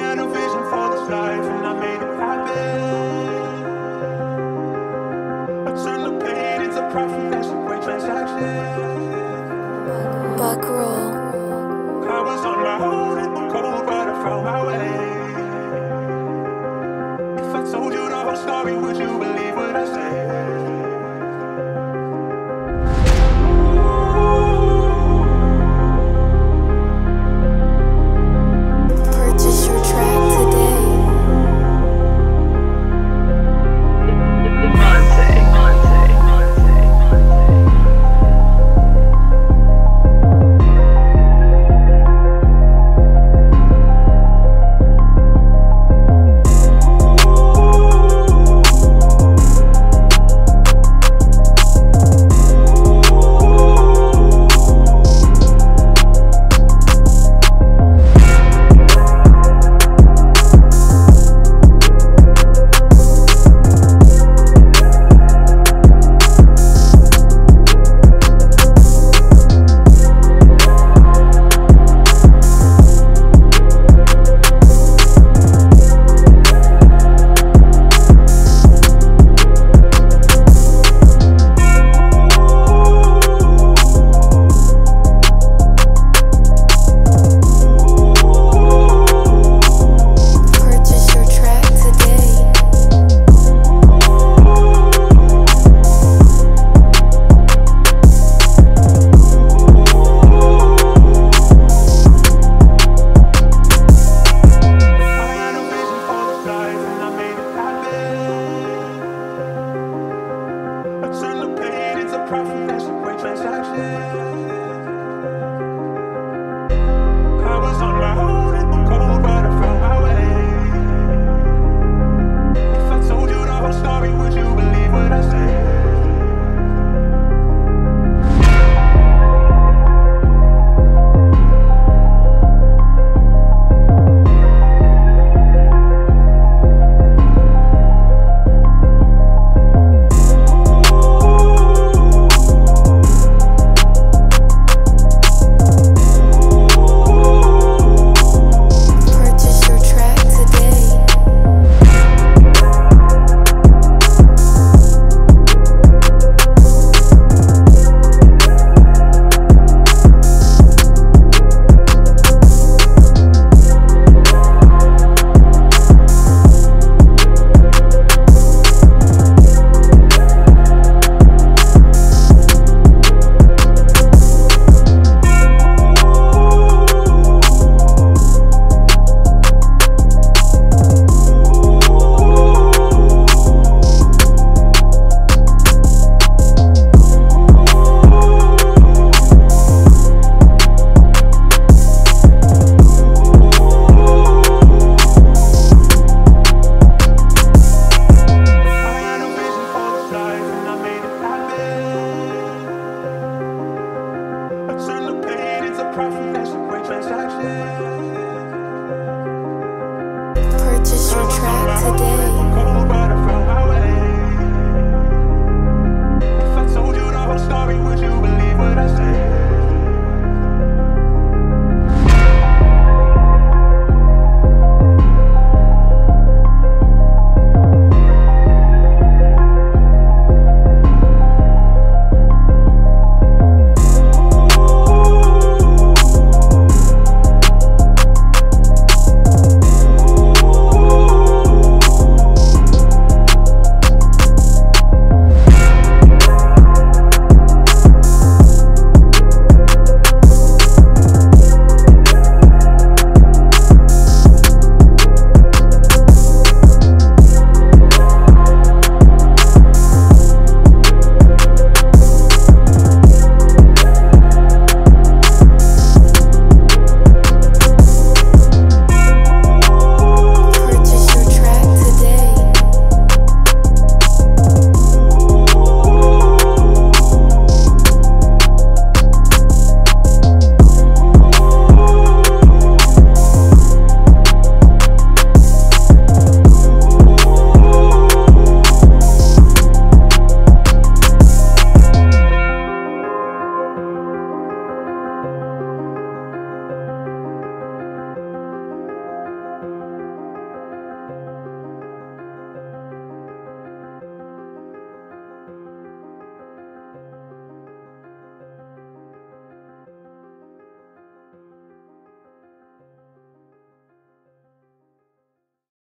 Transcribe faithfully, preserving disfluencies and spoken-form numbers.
had a vision for this life, and I made it happen. I turned the pain into profit, that's a great transaction. Buck roll. I was on my own in the cold, but I found my way. If I told you the whole story, would you believe what I said? Purchase your track today.